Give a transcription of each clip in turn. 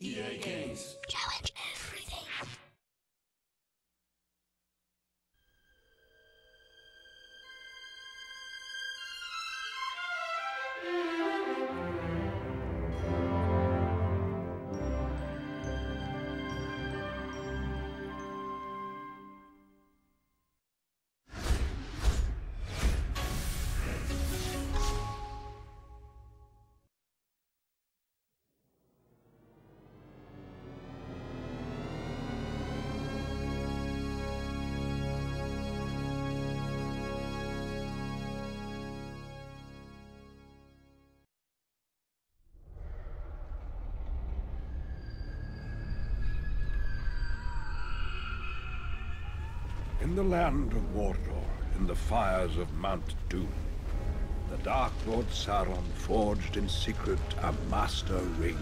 EA Games. Challenge everything. In the land of Mordor, in the fires of Mount Doom, the Dark Lord Sauron forged in secret a master ring.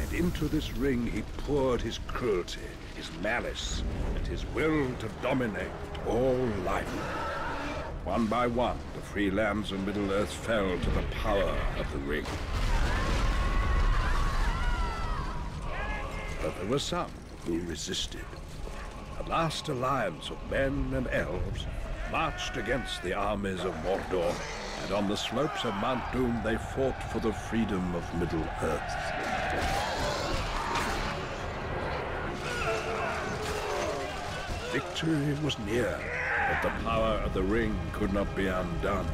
And into this ring he poured his cruelty, his malice, and his will to dominate all life. One by one, the free lands of Middle-earth fell to the power of the ring. But there were some who resisted. The last alliance of men and elves marched against the armies of Mordor, and on the slopes of Mount Doom they fought for the freedom of Middle-earth. Victory was near, but the power of the ring could not be undone.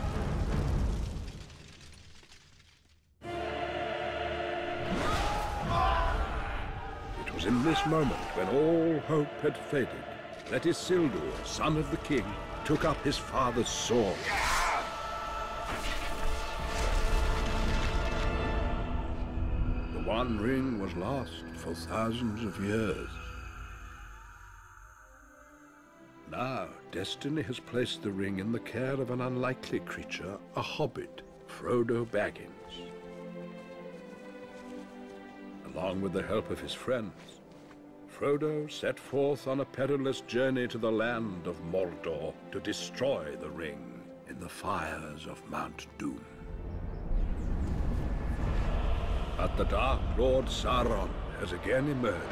In this moment, when all hope had faded, that Isildur, son of the king, took up his father's sword. The One Ring was lost for thousands of years. Now, destiny has placed the ring in the care of an unlikely creature, a hobbit, Frodo Baggins. Along with the help of his friends, Frodo set forth on a perilous journey to the land of Mordor to destroy the ring in the fires of Mount Doom. But the Dark Lord Sauron has again emerged,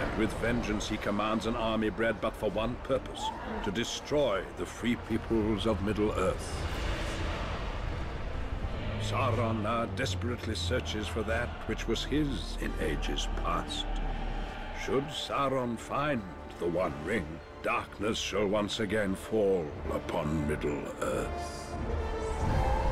and with vengeance he commands an army bred but for one purpose, to destroy the free peoples of Middle-earth. Sauron now desperately searches for that which was his in ages past. Should Sauron find the One Ring, darkness shall once again fall upon Middle-earth.